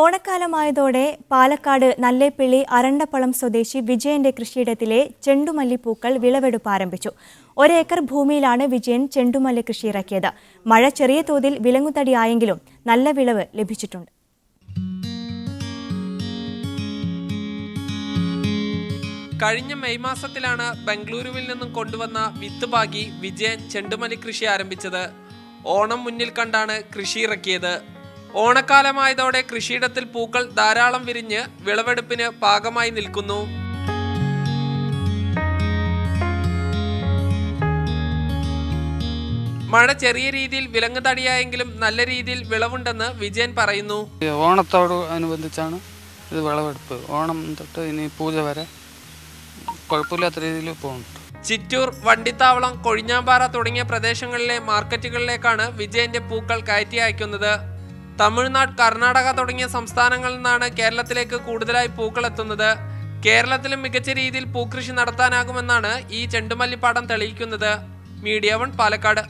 ഓണക്കാലമായതോടെ പാലക്കാട് നല്ലേപ്പിള്ളി അരണ്ടപ്പളം സ്വദേശി വിജയന്റെ കൃഷിയിടത്തിലെ ചെണ്ടുമല്ലി പൂക്കൾ വിളവെടുപ്പ് ആരംഭിച്ചു. 1 ഏക്കർ ഭൂമിയിലാണ് വിജയൻ ചെണ്ടുമല്ലി കൃഷിയിറക്കിയത്. മഴ ചെറിയ തോതിൽ വിലങ്ങുതടിയായെങ്കിലും നല്ല വിളവ് ലഭിച്ചിട്ടുണ്ട്. കഴിഞ്ഞ മെയ് മാസത്തിലാണ് ബംഗളൂരുവിൽ നിന്നും കൊണ്ടുവന്ന വിത്ത് പാകി വിജയൻ ചെണ്ടുമല്ലി കൃഷി ആരംഭിച്ചത്. ഓണം മുന്നിൽ കണ്ടാണ് കൃഷിയിറക്കിയത്. ഓണക്കാലമായതോടെ കൃഷിയിടത്തിൽ പൂക്കൾ ധാരാളം വിരിഞ്ഞ് വിളവെടുപ്പിന് പാകമായി നിൽക്കുന്നു. മഴ ചെറിയ രീതിയിൽ വിലങ്ങ് തടിയായെങ്കിലും നല്ല രീതിയിൽ വിളവുണ്ടെന്ന് വിജയൻ പറയുന്നു. ഓണത്തോട് അനുബന്ധിച്ചാണ് ഇത് വിളവെടുപ്പ്. ഓണം തൊട്ട് ഇനി പൂജ വരെ കുഴപ്പമില്ലാത്ത രീതിയിൽ പോകുന്നുണ്ട്. ചിറ്റൂർ, വണ്ടിത്താവളം, കൊഴിഞ്ഞാമ്പാറ തുടങ്ങിയ പ്രദേശങ്ങളിലെ മാർക്കറ്റുകളിലേക്കാണ് വിജയന്റെ പൂക്കൾ കയറ്റി അയക്കുന്നത്. തമിഴ്നാട്, കർണാടക തുടങ്ങിയ സംസ്ഥാനങ്ങളിൽ നിന്നാണ് കേരളത്തിലേക്ക് കൂടുതലായി പൂക്കൾ എത്തുന്നത്. കേരളത്തിലും മികച്ച രീതിയിൽ പൂക്കൃഷി നടത്താനാകുമെന്നാണ് ഈ ചെണ്ടുമല്ലിപ്പാടം തെളിയിക്കുന്നത്. MediaOne പാലക്കാട്.